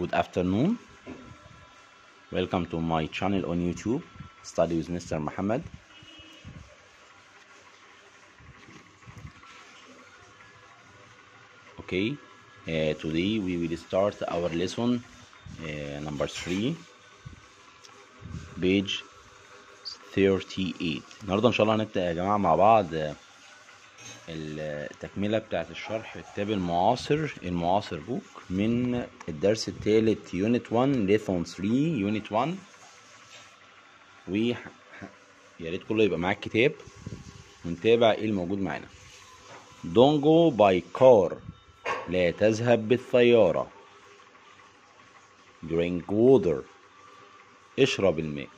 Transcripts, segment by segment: Good afternoon. Welcome to my channel on YouTube, Study with Mr. Mohamed. Okay, today we will start our lesson number 3, page 38. النهارده ان شاء الله هنبدا يا جماعه مع بعض التكمله بتاعت الشرح كتاب المعاصر بوك من الدرس الثالث يونت 1 ليسون 3 يونت 1. ويا ريت كله يبقى معاك كتاب ونتابع ايه الموجود معانا. Don't go by car. لا تذهب بالسياره. Drink water. اشرب الماء.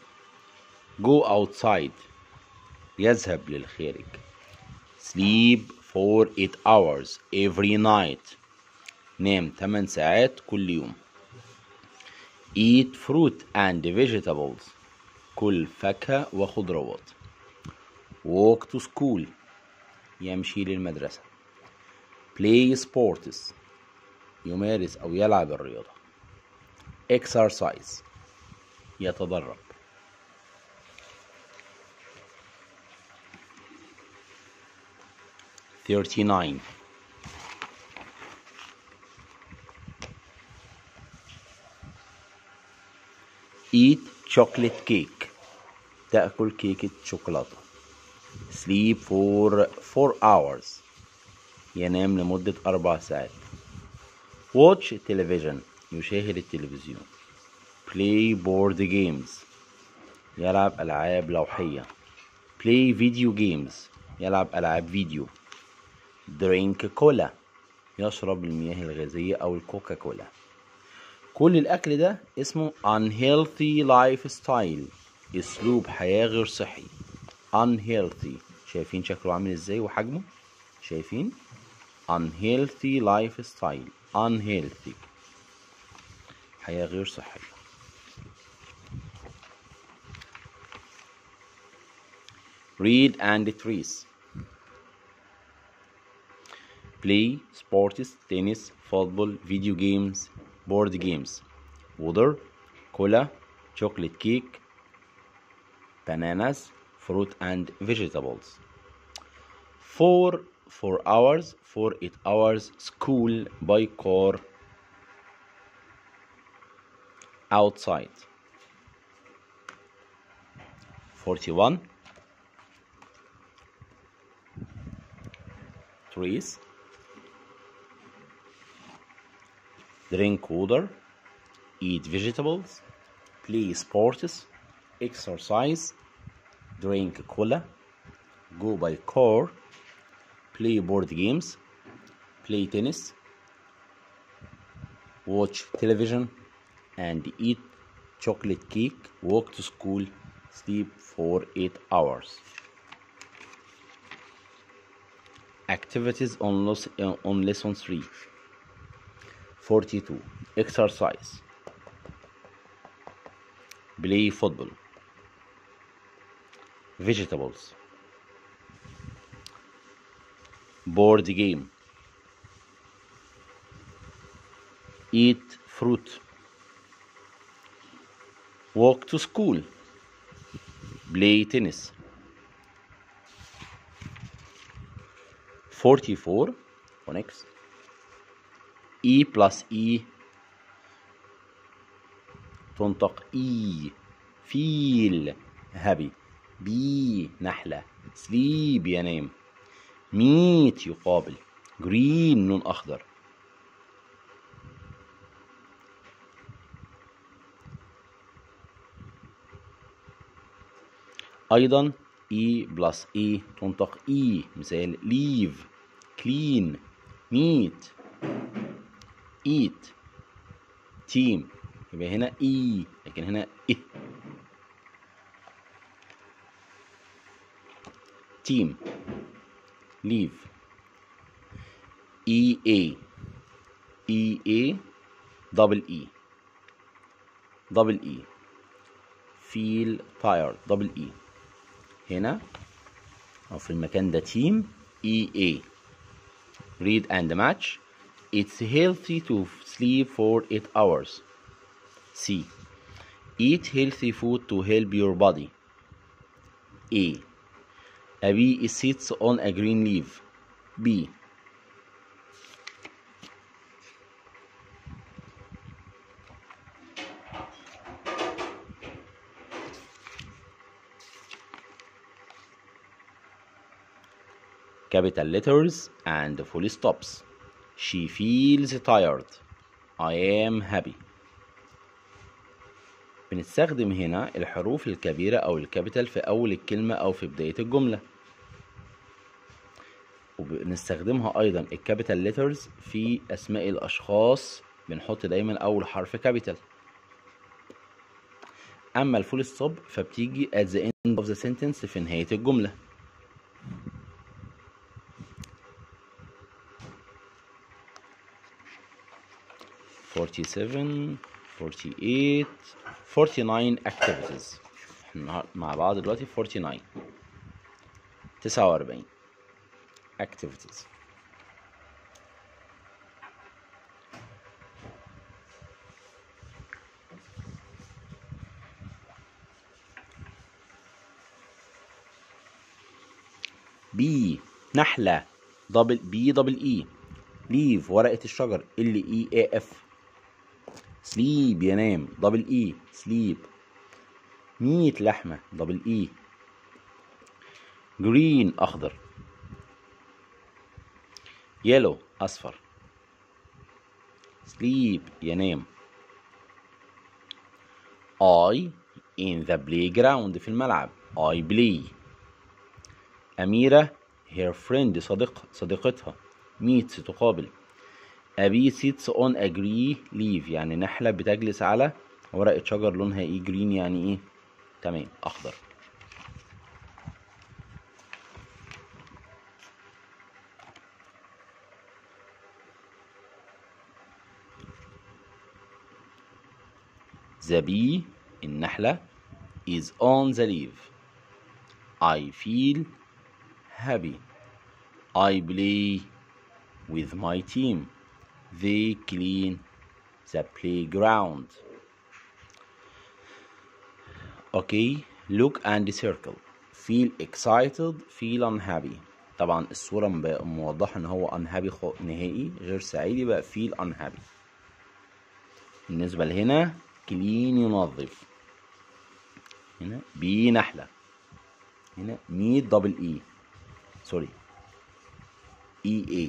Go outside. يذهب للخارج. Sleep for 8 hours every night. نام 8 ساعات كل يوم. Eat fruit and vegetables. كل فاكهة وخضروات. Walk to school. يمشي للمدرسة. Play sports. يمارس أو يلعب الرياضة. Exercise. يتدرب. Thirty-nine. Eat chocolate cake. تأكل كيكة شوكولاتة. Sleep for 4 hours. ينام لمدة 4 ساعات. Watch television. يشاهد التلفزيون. Play board games. يلعب ألعاب لوحية. Play video games. يلعب ألعاب فيديو. Drink cola. يشرب المياه الغازية أو الكوكا كولا. كل الأكل ده اسمه unhealthy lifestyle. أسلوب حياة غير صحي. unhealthy. شايفين شكله عامل ازاي وحجمه؟ شايفين؟ unhealthy lifestyle. unhealthy. حياة غير صحية. 3. Play sports, tennis, football, video games, board games. Water, cola, chocolate cake, bananas, fruit and vegetables. 4 8 hours. School by car. Outside. 41. Trees. Drink water, eat vegetables, play sports, exercise, drink cola, go by car, play board games, play tennis, watch television, and eat chocolate cake, walk to school, sleep for 8 hours. Activities on lesson 3. 42. Exercise. Play football. Vegetables. Board game. Eat fruit. Walk to school. Play tennis. 44. Phonics. E plus E تنطق E. feel happy. B نحلة. sleep ينام. meet يقابل. green نون أخضر. 4. E plus E تنطق E. مثال leave clean meet eat team. يبقى هنا E لكن هنا إيه. team leave. E A double E feel tired. double E هنا أو في المكان ده team E A. read and match. It's healthy to sleep for 8 hours. C. Eat healthy food to help your body. A. A bee sits on a green leaf. B. Capital letters and full stops. She feels tired. I am happy. بنستخدم هنا الحروف الكبيرة أو الكابيتال في أول الكلمة أو في بداية الجملة، وبنستخدمها أيضا الكابيتال ليترز في أسماء الأشخاص، بنحط دايما أول حرف كابيتال. أما الفول ستوب فبتيجي at the end of the sentence في نهاية الجملة. Forty seven. 48 49 activities. احنا مع بعض دلوقتي 49 49 activities. بي نحلة دبل بي دبل اي ليف ورقة الشجر ال اي اي اف. sleep ينام دبل اي sleep. meat لحمة دبل اي. green اخضر. yellow اصفر. sleep ينام. I in the playground في الملعب I play. أميرة her friend صديقتها meets تقابل. A bee sits on a green leaf يعني نحلة بتجلس على ورقة شجر لونها ايه؟ green يعني ايه؟ تمام أخضر. The bee النحلة is on the leaf. I feel happy. I play with my team. They clean the playground. Okay, look and circle. Feel excited, feel unhappy. طبعا الصورة بقى موضحة ان هو unhappy نهائي غير سعيد، يبقى feel unhappy. بالنسبة لهنا clean ينظف. هنا بي نحلة. هنا meat double E. Sorry. E A.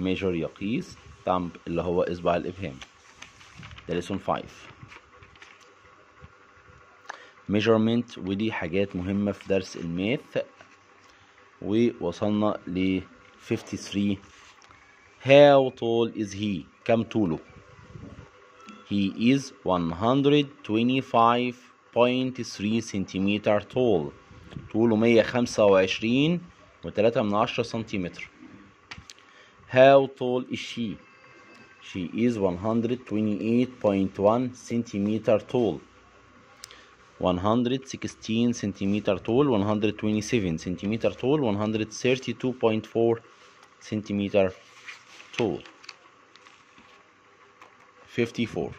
measure يقيس. thumb اللي هو إصبع الإبهام. ده lesson 5. measurement ودي حاجات مهمة في درس الماث. ووصلنا ل 53. how tall is he؟ كم طوله؟ he is 125.3 سنتيمتر tall. طوله 125.3 سنتيمتر. How tall is she? She is 128.1 centimeter tall. 116 centimeter tall, 127 centimeter tall, 132.4 centimeter tall. 54.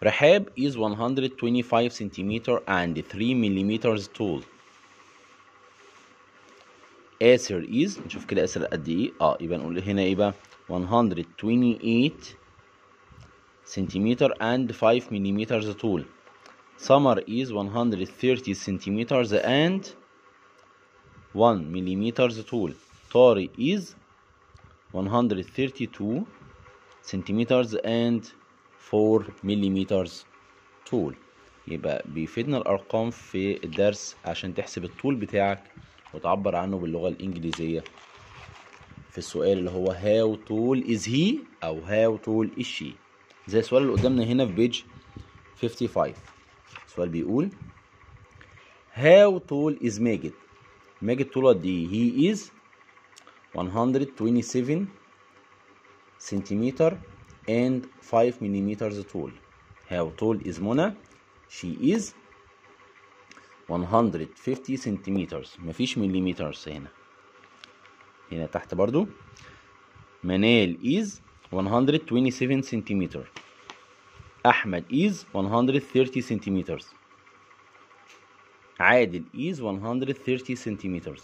Rahab is 125 centimeter and 3 millimeters tall. آسر is نشوف كده آسر قد إيه؟ يبقى نقول هنا إيه بقى؟ 128 سنتيمتر and 5 مليمتر طول. سمر is 130 سنتيمتر and 1 مليمتر طول. طارق is 132 سنتيمتر and 4 مليمتر طول. يبقى بيفيدنا الأرقام في الدرس عشان تحسب الطول بتاعك وتعبر عنه باللغة الإنجليزية في السؤال اللي هو how tall is he أو how tall is she. زي السؤال اللي قدامنا هنا في بيج 55. السؤال بيقول How tall is Majid؟ ماجد طوله قد ايه؟ He is 127 centimeter and 5 millimeters tall. How tall is Mona؟ She is 150 centimeters. مفيش millimeters هنا تحت برضو. منال is 127 centimeter. أحمد is 130 centimeters. عادل is 130 centimeters.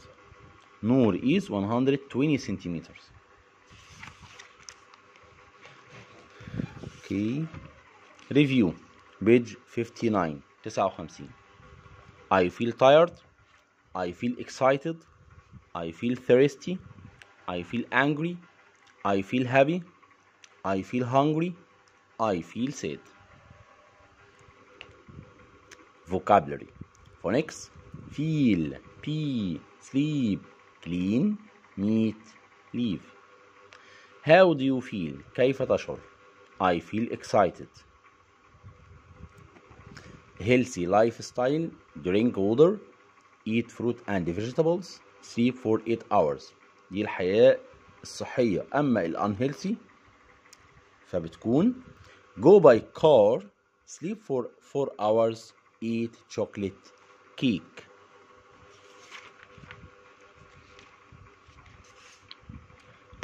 نور is 120 centimeters. Okay. Review. Page 59. I feel tired. I feel excited. I feel thirsty. I feel angry. I feel happy. I feel hungry. I feel sad. Vocabulary. Phonics. Feel. Pee. Sleep. Clean. Meet. Leave. How do you feel? كيف تشعر؟ I feel excited. Healthy lifestyle. Drink water. Eat fruit and vegetables. Sleep for 8 hours. دي الحياة الصحية. أما ال unhealthy فبتكون go by car, sleep for 4 hours, eat chocolate cake.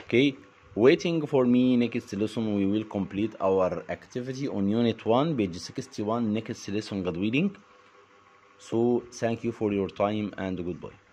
Okay, waiting for me. Next lesson we will complete our activity on Unit 1, page 61. Next lesson God willing. So thank you for your time and goodbye.